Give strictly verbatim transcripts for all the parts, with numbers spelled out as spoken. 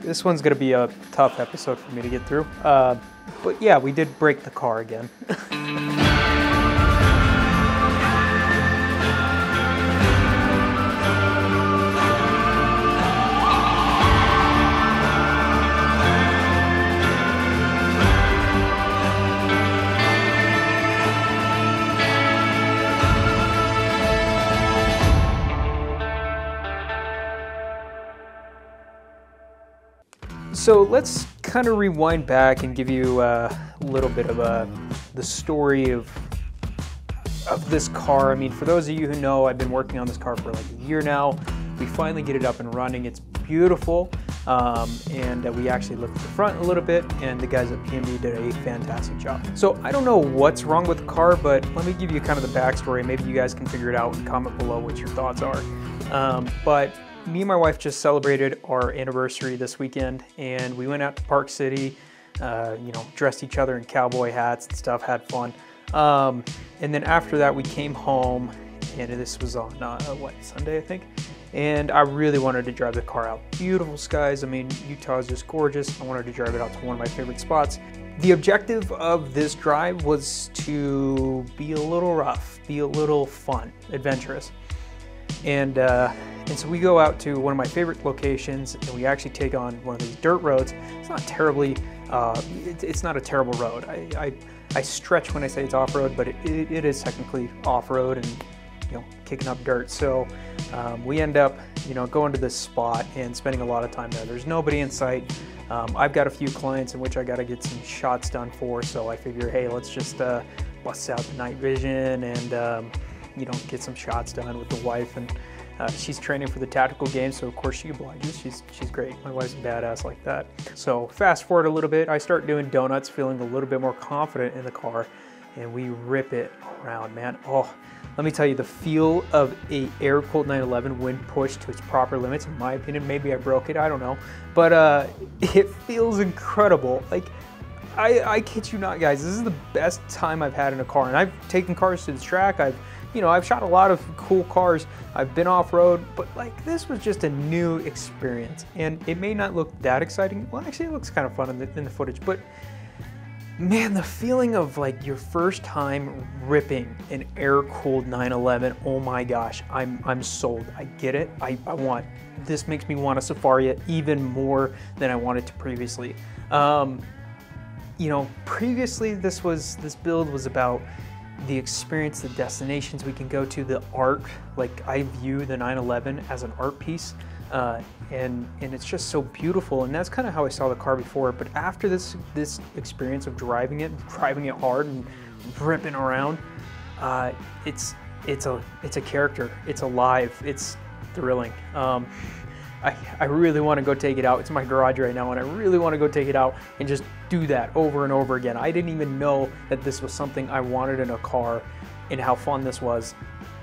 This one's gonna be a tough episode for me to get through. Uh, but yeah, we did break the car again. So let's kind of rewind back and give you uh, a little bit of uh, the story of of this car. I mean, for those of you who know, I've been working on this car for like a year now. We finally get it up and running. It's beautiful, um, and uh, we actually looked at the front a little bit, and the guys at P M B did a fantastic job. So I don't know what's wrong with the car, but let me give you kind of the backstory. Maybe you guys can figure it out and comment below what your thoughts are. Um, but me and my wife just celebrated our anniversary this weekend, and we went out to Park City, uh, you know, dressed each other in cowboy hats and stuff, had fun. Um, and then after that, we came home, and this was on, uh, what, Sunday, I think? And I really wanted to drive the car out. Beautiful skies. I mean, Utah is just gorgeous. I wanted to drive it out to one of my favorite spots. The objective of this drive was to be a little rough, be a little fun, adventurous. And, uh, and so we go out to one of my favorite locations, and we actually take on one of these dirt roads. It's not terribly, uh, it, it's not a terrible road. I, I, I stretch when I say it's off-road, but it, it, it is technically off-road and, you know, kicking up dirt. So um, we end up, you know, going to this spot and spending a lot of time there. There's nobody in sight. Um, I've got a few clients in which I got to get some shots done for, so I figure, hey, let's just uh, bust out the night vision and, um, you know, get some shots done with the wife, and uh, she's training for the tactical game, so of course she obliges. She's she's great. My wife's a badass like that. So fast forward a little bit, I start doing donuts, feeling a little bit more confident in the car, and we rip it around, man. Oh, let me tell you, the feel of a air-cooled nine eleven when pushed to its proper limits, in my opinion, maybe I broke it, I don't know, but uh, it feels incredible. Like, I, I kid you not, guys, this is the best time I've had in a car, and I've taken cars to the track. I've You know, I've shot a lot of cool cars. I've been off-road, but like this was just a new experience, and it may not look that exciting. Well, actually, it looks kind of fun in the, in the footage, but man, the feeling of like your first time ripping an air-cooled nine eleven, oh my gosh, I'm I'm sold. I get it. I, I want, this makes me want a Safari it even more than I wanted to previously. Um, you know, previously this was, this build was about the experience, the destinations we can go to, the art. Like, I view the nine eleven as an art piece, uh, and and it's just so beautiful. And that's kind of how I saw the car before. But after this this experience of driving it, driving it hard and ripping around, uh, it's it's a it's a character. It's alive. It's thrilling. Um, I I really want to go take it out. It's my garage right now, and I really want to go take it out and just do that over and over again. I didn't even know that this was something I wanted in a car, and how fun this was.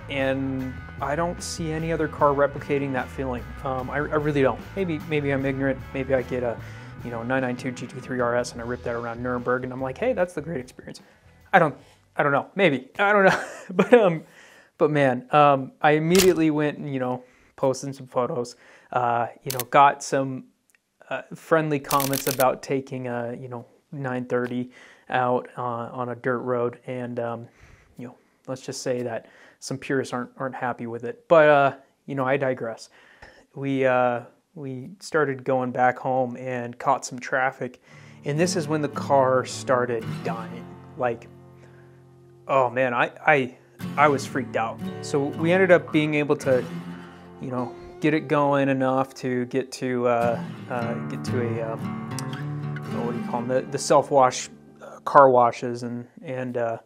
And I don't see any other car replicating that feeling. Um, I, I really don't. Maybe maybe I'm ignorant. Maybe I get a, you know, nine ninety-two G T three R S and I rip that around Nuremberg, and I'm like, hey, that's the great experience. I don't I don't know. Maybe I don't know. but um, but man, um, I immediately went and, you know, posted some photos. Uh, you know, got some uh, friendly comments about taking a, you know, nine thirty out uh, on a dirt road, and um, you know, let's just say that some purists aren't aren't happy with it. But uh, you know, I digress. We uh, we started going back home and caught some traffic, and this is when the car started dying. Like, oh man, I I I was freaked out. So we ended up being able to, you know, get it going enough to get to uh, uh, get to a um, what do you call them? The, the self-wash uh, car washes, and and uh,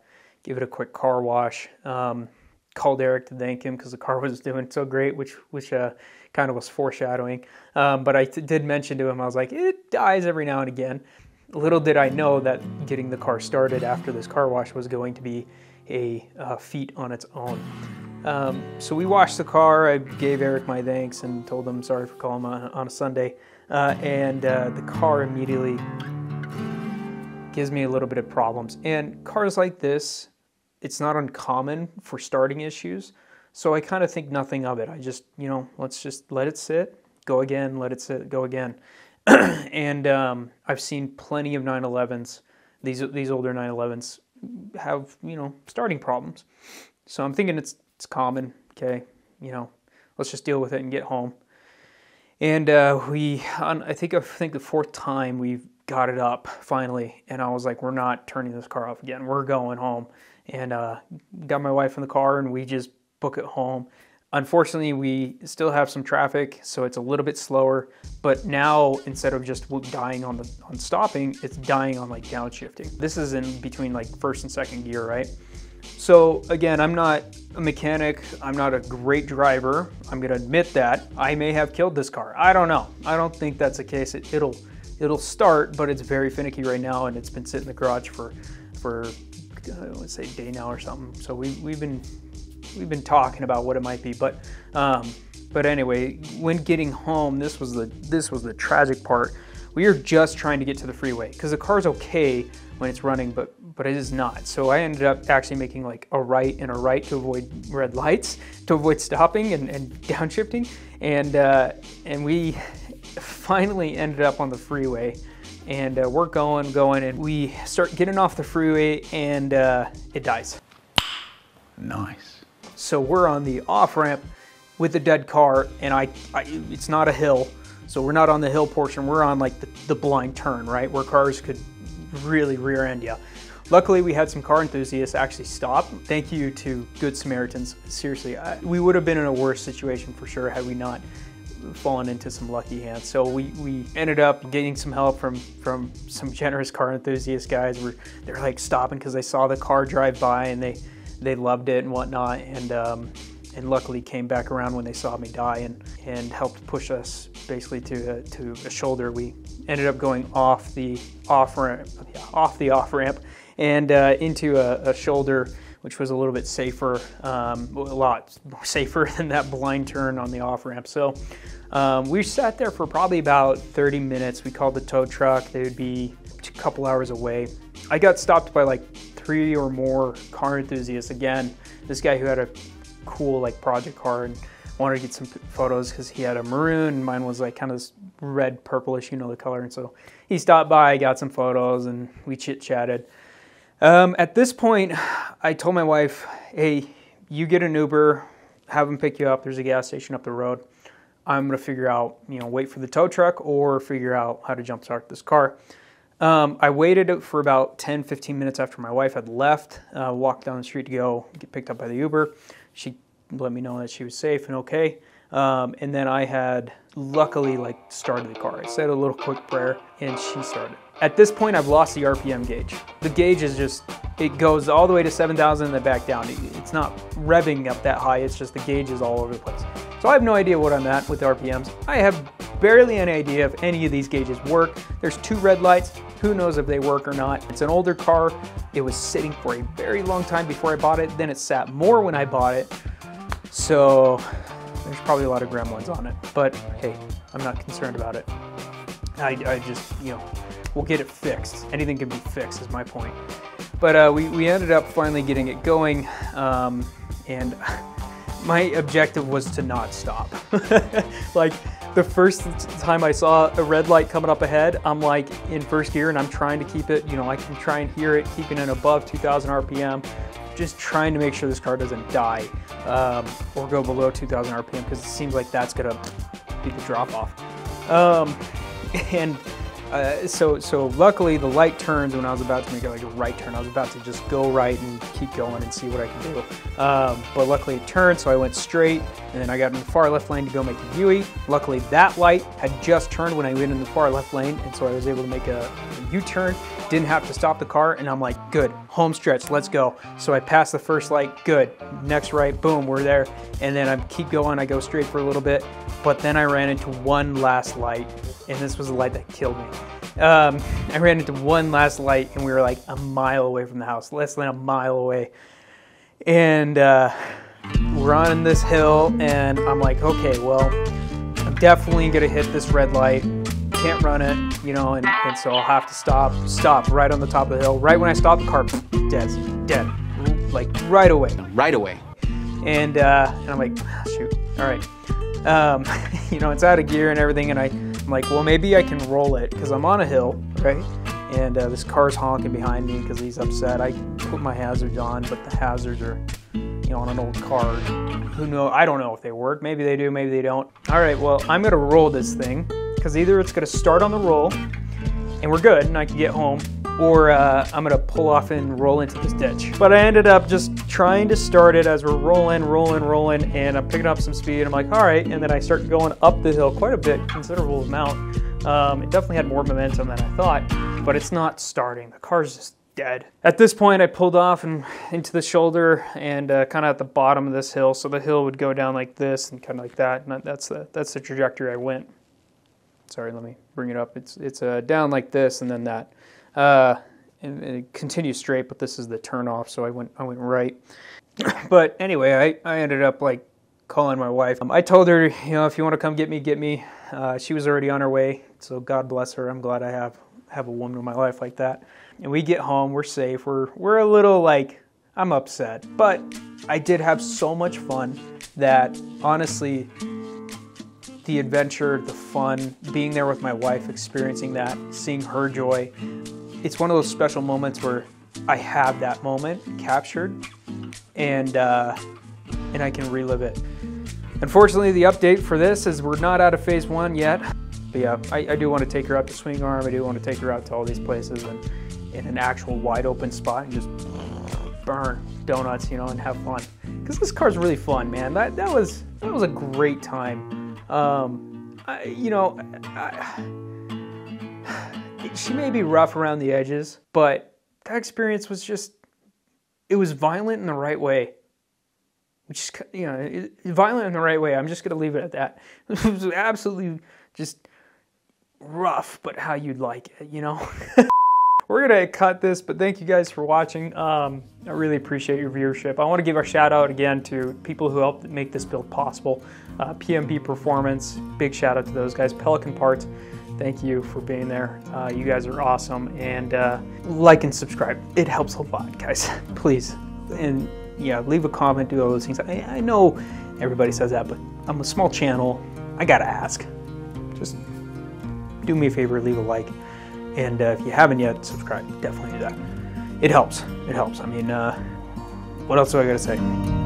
give it a quick car wash. Um, called Eric to thank him because the car was doing so great, which which uh, kind of was foreshadowing. Um, but I t did mention to him, I was like, it dies every now and again. Little did I know that getting the car started after this car wash was going to be a uh, feat on its own. Um, so we washed the car. I gave Eric my thanks and told him sorry for calling him on, on a Sunday. Uh, and uh, the car immediately gives me a little bit of problems. And cars like this, it's not uncommon for starting issues. So I kind of think nothing of it. I just, you know, let's just let it sit, go again, let it sit, go again. And um, I've seen plenty of nine elevens. These these older nine elevens have, you know, starting problems. So I'm thinking it's it's common. Okay, you know, let's just deal with it and get home. And uh, we, on, I think I think the fourth time we got it up finally, and I was like, we're not turning this car off again. We're going home. And uh, got my wife in the car, and we just book it home. Unfortunately, we still have some traffic, so it's a little bit slower. But now, instead of just dying on the on stopping, it's dying on like downshifting. This is in between like first and second gear, right? So again, I'm not a mechanic. I'm not a great driver. I'm gonna admit that. I may have killed this car. I don't know. I don't think that's the case. It, it'll it'll start, but it's very finicky right now, and it's been sitting in the garage for for uh, let's say a day now or something. So we we've been. We've been talking about what it might be, but um, but anyway, when getting home, this was the this was the tragic part. We are just trying to get to the freeway because the car's okay when it's running, but but it is not. So I ended up actually making like a right and a right to avoid red lights, to avoid stopping and, and downshifting, and uh, and we finally ended up on the freeway, and uh, we're going going, and we start getting off the freeway, and uh, it dies. Nice. So we're on the off-ramp with a dead car, and I, I, it's not a hill, so we're not on the hill portion, we're on like the, the blind turn, right, where cars could really rear-end you. Luckily, we had some car enthusiasts actually stop. Thank you to Good Samaritans. Seriously, I, we would have been in a worse situation for sure had we not fallen into some lucky hands. So we, we ended up getting some help from, from some generous car enthusiast guys. We're, they're like stopping because they saw the car drive by, and they They loved it and whatnot, and um, and luckily came back around when they saw me die, and and helped push us basically to a, to a shoulder. We ended up going off the off ramp, off the off ramp, and uh, into a, a shoulder, which was a little bit safer, um, a lot more safer than that blind turn on the off ramp. So um, we sat there for probably about thirty minutes. We called the tow truck; they would be a couple hours away. I got stopped by like three or more car enthusiasts. Again, this guy who had a cool like project car and wanted to get some photos because he had a maroon, and mine was like kind of this red purplish, you know, the color. And so he stopped by, got some photos, and we chit chatted. Um, at this point, I told my wife, hey, you get an Uber, have them pick you up. There's a gas station up the road. I'm gonna figure out, you know, wait for the tow truck or figure out how to jump start this car. Um, I waited for about ten, fifteen minutes after my wife had left, uh, walked down the street to go get picked up by the Uber. She let me know that she was safe and okay. Um, and then I had luckily like started the car. I said a little quick prayer and she started. At this point, I've lost the R P M gauge. The gauge is just, it goes all the way to seven thousand and then back down. It's not revving up that high. It's just the gauge is all over the place. So I have no idea what I'm at with R P Ms. I have barely any idea if any of these gauges work. There's two red lights. Who knows if they work or not? It's an older car. It was sitting for a very long time before I bought it. Then it sat more when I bought it. So there's probably a lot of grem ones on it, but hey, I'm not concerned about it. I, I just, you know, we'll get it fixed. Anything can be fixed is my point. But uh, we, we ended up finally getting it going. Um, and my objective was to not stop. Like, the first time I saw a red light coming up ahead, I'm like in first gear and I'm trying to keep it, you know, I can try and hear it, keeping it above two thousand R P M, just trying to make sure this car doesn't die um, or go below two thousand R P M, because it seems like that's gonna be the drop off. Um, and uh, so so luckily the light turns when I was about to make like a right turn. I was about to just go right and keep going and see what I can do. Um, but luckily it turned, so I went straight, and then I got in the far left lane to go make a U-E. Luckily that light had just turned when I went in the far left lane, and so I was able to make a, a U-turn, didn't have to stop the car, and I'm like, good, home stretch, let's go. So I passed the first light, good, next right, boom, we're there. And then I keep going, I go straight for a little bit, but then I ran into one last light, and this was the light that killed me. Um, I ran into one last light, and we were like a mile away from the house, less than a mile away. And uh, we're on this hill, and I'm like, okay, well, I'm definitely gonna hit this red light. Can't run it, you know, and, and so I'll have to stop, stop right on the top of the hill. Right when I stop, the car, dead, dead, like right away. Right away. And, uh, and I'm like, shoot, all right. um, you know, it's out of gear and everything, and I, I'm like, well, maybe I can roll it, because I'm on a hill, right? And uh, this car's honking behind me because he's upset. I put my hazards on, but the hazards are, you know, on an old car. Who knows? I don't know if they work. Maybe they do, maybe they don't. All right, well, I'm going to roll this thing, because either it's going to start on the roll, and we're good, and I can get home, or uh, I'm going to pull off and roll into this ditch. But I ended up just trying to start it as we're rolling, rolling, rolling, and I'm picking up some speed. I'm like, all right, and then I start going up the hill quite a bit, considerable amount. Um, it definitely had more momentum than I thought, but it's not starting. The car's just dead. At this point, I pulled off and into the shoulder and uh, kind of at the bottom of this hill, so the hill would go down like this and kind of like that, and that's the, that's the trajectory I went. Sorry, let me bring it up. It's, it's uh, down like this and then that. Uh, and, and it continues straight, but this is the turnoff, so I went I went right. But anyway, I, I ended up like calling my wife. Um, I told her, you know, if you want to come get me, get me. Uh, she was already on her way, so God bless her. I'm glad I have have a woman in my life like that. And we get home, we're safe. We're we're a little like, I'm upset, but I did have so much fun that honestly, the adventure, the fun, being there with my wife, experiencing that, seeing her joy. It's one of those special moments where I have that moment captured and uh, and I can relive it. Unfortunately, the update for this is we're not out of phase one yet. But yeah, I, I do want to take her out to Swing Arm. I do want to take her out to all these places and in an actual wide open spot and just burn donuts, you know, and have fun. Because this car's really fun, man. That, that, was, that was a great time. Um, I, you know, I, she may be rough around the edges, but that experience was just, it was violent in the right way. Which is, you know, it, violent in the right way. I'm just going to leave it at that. It was absolutely just rough, but how you'd like it, you know? We're going to cut this, but thank you guys for watching. Um, I really appreciate your viewership. I want to give a shout out again to people who helped make this build possible. Uh, P M B Performance, big shout out to those guys. Pelican Parts, thank you for being there. Uh, you guys are awesome. And uh, like and subscribe. It helps a lot, guys. Please. And yeah, leave a comment, do all those things. I, I know everybody says that, but I'm a small channel. I got to ask. Just do me a favor, leave a like. And uh, if you haven't yet, subscribe, definitely do that. It helps, it helps. I mean, uh, what else do I gotta say?